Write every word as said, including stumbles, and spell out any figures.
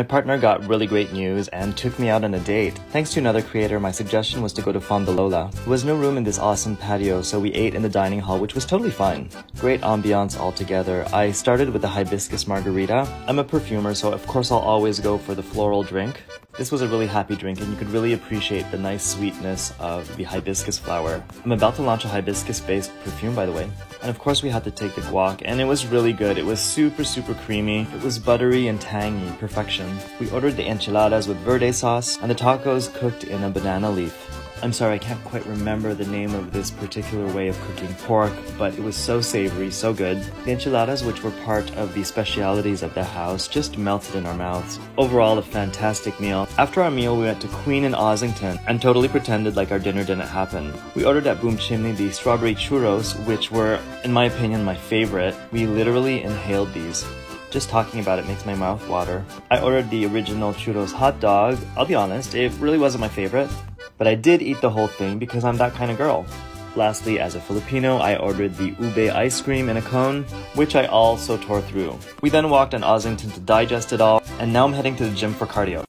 My partner got really great news and took me out on a date. Thanks to another creator, my suggestion was to go to Fonda Lola. There was no room in this awesome patio, so we ate in the dining hall, which was totally fine. Great ambiance altogether. I started with the hibiscus margarita. I'm a perfumer, so of course I'll always go for the floral drink. This was a really happy drink, and you could really appreciate the nice sweetness of the hibiscus flower. I'm about to launch a hibiscus-based perfume, by the way. And of course we had to take the guac, and it was really good. It was super, super creamy. It was buttery and tangy, perfection. We ordered the enchiladas with verde sauce, and the tacos cooked in a banana leaf. I'm sorry, I can't quite remember the name of this particular way of cooking pork, but it was so savory, so good. The enchiladas, which were part of the specialities of the house, just melted in our mouths. Overall, a fantastic meal. After our meal, we went to Queen in Ossington and totally pretended like our dinner didn't happen. We ordered at Boom Chimney the strawberry churros, which were, in my opinion, my favorite. We literally inhaled these. Just talking about it makes my mouth water. I ordered the original churros hot dog. I'll be honest, it really wasn't my favorite, but I did eat the whole thing because I'm that kind of girl. Lastly, as a Filipino, I ordered the ube ice cream in a cone, which I also tore through. We then walked in Ossington to digest it all, and now I'm heading to the gym for cardio.